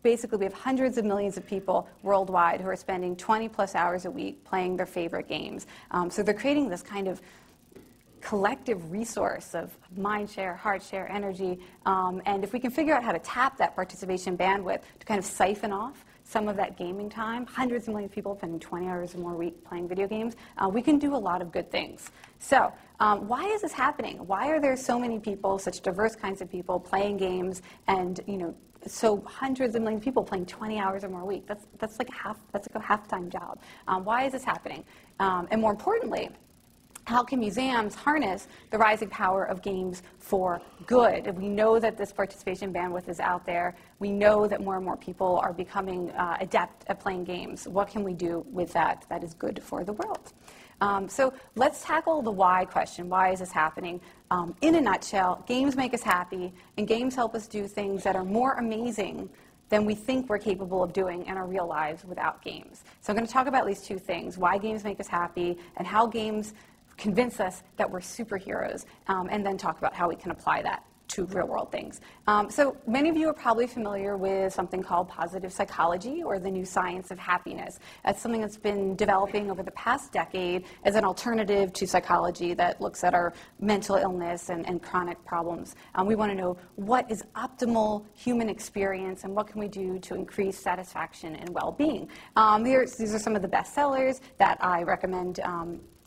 Basically, we have hundreds of millions of people worldwide who are spending 20-plus hours a week playing their favorite games. So they're creating this kind of collective resource of mind share, heart share, energy. And if we can figure out how to tap that participation bandwidth to kind of siphon off some of that gaming time, hundreds of millions of people spending 20 hours or more a week playing video games, we can do a lot of good things. So why is this happening? Why are there so many people, such diverse kinds of people, playing games and, you know, so hundreds of millions of people playing 20 hours or more a week? That's like half, that's like a half-time job. Why is this happening? And more importantly, how can museums harness the rising power of games for good? We know that this participation bandwidth is out there. We know that more and more people are becoming adept at playing games. What can we do with that that is good for the world? So let's tackle the why question. Why is this happening? In a nutshell, games make us happy, and games help us do things that are more amazing than we think we're capable of doing in our real lives without games. So I'm going to talk about these two things, why games make us happy and how games convince us that we're superheroes, and then talk about how we can apply that to real-world things. So many of you are probably familiar with something called positive psychology or the new science of happiness. That's something that's been developing over the past decade as an alternative to psychology that looks at our mental illness and chronic problems. We want to know what is optimal human experience and what can we do to increase satisfaction and well-being. These are some of the best sellers that I recommend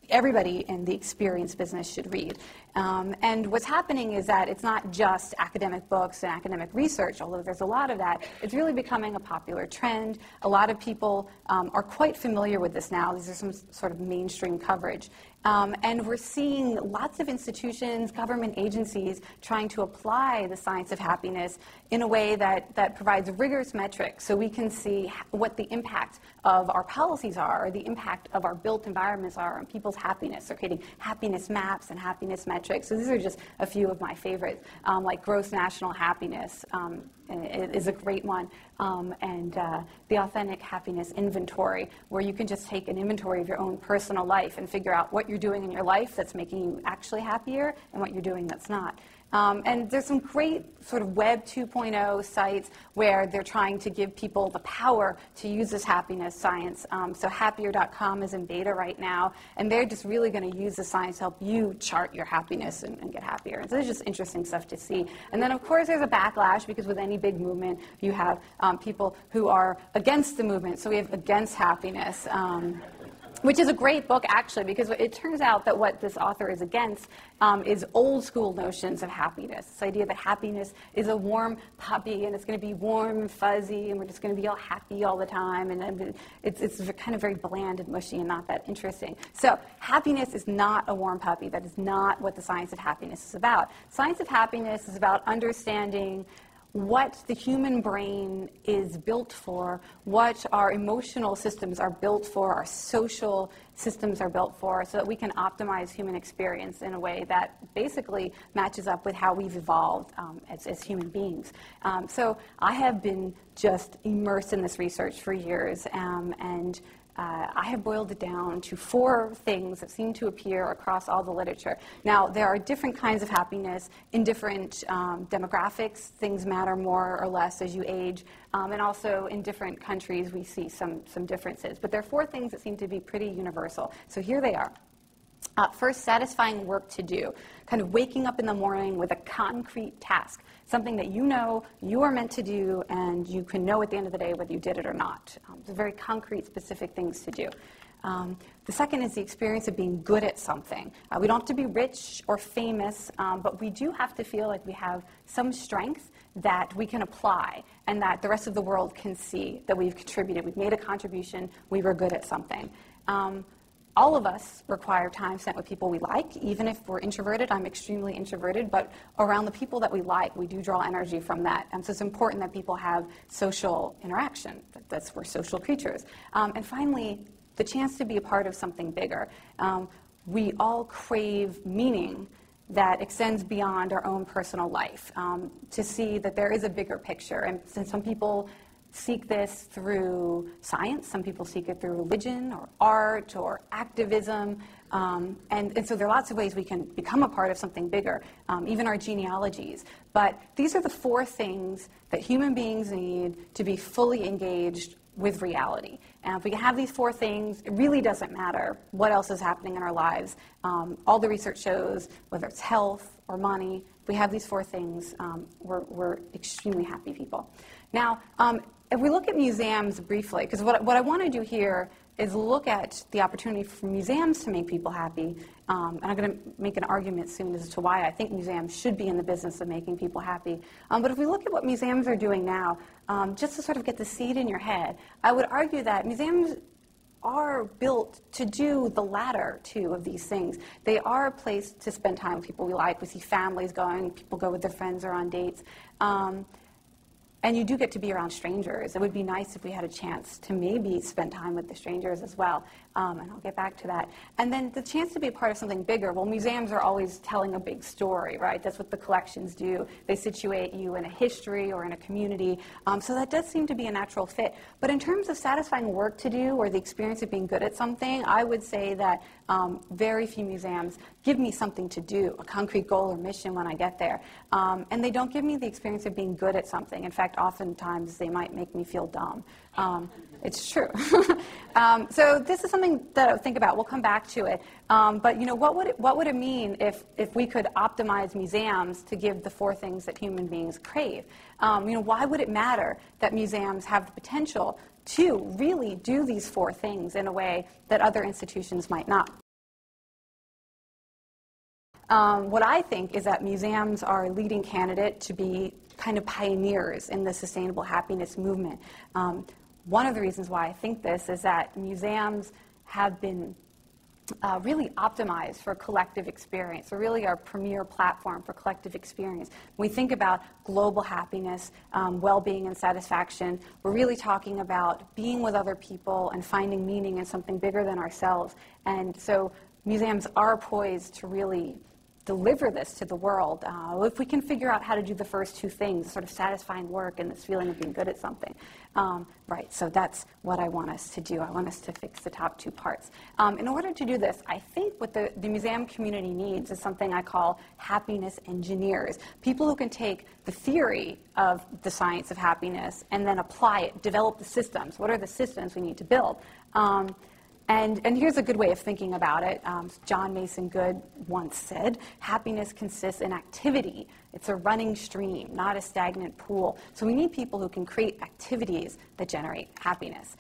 everybody in the experience business should read. And what's happening is that it's not just academic books and academic research, although there's a lot of that. It's really becoming a popular trend. A lot of people are quite familiar with this now. These are some sort of mainstream coverage. And we're seeing lots of institutions, government agencies, trying to apply the science of happiness in a way that provides rigorous metrics so we can see what the impact of our policies are, or the impact of our built environments are on people's happiness. They're creating happiness maps and happiness metrics. So these are just a few of my favorites, like Gross National Happiness is a great one, and the Authentic Happiness Inventory, where you can just take an inventory of your own personal life and figure out what you're doing in your life that's making you actually happier and what you're doing that's not. And there's some great sort of Web 2.0 sites where they're trying to give people the power to use this happiness science. So happier.com is in beta right now, and they're just really going to use the science to help you chart your happiness and get happier. And so there's just interesting stuff to see. And then, of course, there's a backlash, because with any big movement, you have people who are against the movement. So we have Against Happiness, which is a great book, actually, because it turns out that what this author is against is old-school notions of happiness, this idea that happiness is a warm puppy, and it's going to be warm and fuzzy, and we're just going to be all happy all the time, and it's kind of very bland and mushy and not that interesting. So happiness is not a warm puppy. That is not what the science of happiness is about. Science of happiness is about understanding what the human brain is built for, what our emotional systems are built for, our social systems are built for, so that we can optimize human experience in a way that basically matches up with how we've evolved as human beings. So I have been just immersed in this research for years, and I have boiled it down to four things that seem to appear across all the literature. Now, there are different kinds of happiness in different demographics. Things matter more or less as you age. And also in different countries, we see some differences. But there are four things that seem to be pretty universal. So here they are. First, satisfying work to do, kind of waking up in the morning with a concrete task, something that you know you are meant to do and you can know at the end of the day whether you did it or not. They're very concrete, specific things to do. The second is the experience of being good at something. We don't have to be rich or famous, but we do have to feel like we have some strength that we can apply and that the rest of the world can see that we've contributed, we've made a contribution, we were good at something. All of us require time spent with people we like, even if we're introverted. I'm extremely introverted, but around the people that we like, we do draw energy from that. And so it's important that people have social interaction. That's we're social creatures. And finally, the chance to be a part of something bigger. We all crave meaning that extends beyond our own personal life, to see that there is a bigger picture. And some people seek this through science. Some people seek it through religion or art or activism. And so there are lots of ways we can become a part of something bigger, even our genealogies. But these are the four things that human beings need to be fully engaged with reality. And if we have these four things, it really doesn't matter what else is happening in our lives. All the research shows, whether it's health or money, if we have these four things, we're extremely happy people. Now, if we look at museums briefly, because what I want to do here is look at the opportunity for museums to make people happy, and I'm going to make an argument soon as to why I think museums should be in the business of making people happy. But if we look at what museums are doing now, just to sort of get the seed in your head, I would argue that museums are built to do the latter two of these things. They are a place to spend time with people we like. We see families going, people go with their friends or on dates. And you do get to be around strangers. It would be nice if we had a chance to maybe spend time with the strangers as well. And I'll get back to that. And then the chance to be a part of something bigger. Well, museums are always telling a big story, right? That's what the collections do. They situate you in a history or in a community. So that does seem to be a natural fit. But in terms of satisfying work to do or the experience of being good at something, I would say that very few museums give me something to do, a concrete goal or mission when I get there. And they don't give me the experience of being good at something. In fact, oftentimes they might make me feel dumb. It's true. So this is something that I think about. We'll come back to it. But you know, what would it mean if we could optimize museums to give the four things that human beings crave? You know, why would it matter that museums have the potential to really do these four things in a way that other institutions might not? What I think is that museums are a leading candidate to be kind of pioneers in the sustainable happiness movement. One of the reasons why I think this is that museums have been really optimized for collective experience. They're really our premier platform for collective experience. When we think about global happiness, well-being and satisfaction, we're really talking about being with other people and finding meaning in something bigger than ourselves. And so museums are poised to really deliver this to the world if we can figure out how to do the first two things, sort of satisfying work and this feeling of being good at something. Right, so that's what I want us to do. I want us to fix the top two parts. In order to do this, I think what the museum community needs is something I call happiness engineers, people who can take the theory of the science of happiness and then apply it, develop the systems. What are the systems we need to build? And here's a good way of thinking about it. John Mason Good once said, happiness consists in activity. It's a running stream, not a stagnant pool. So we need people who can create activities that generate happiness.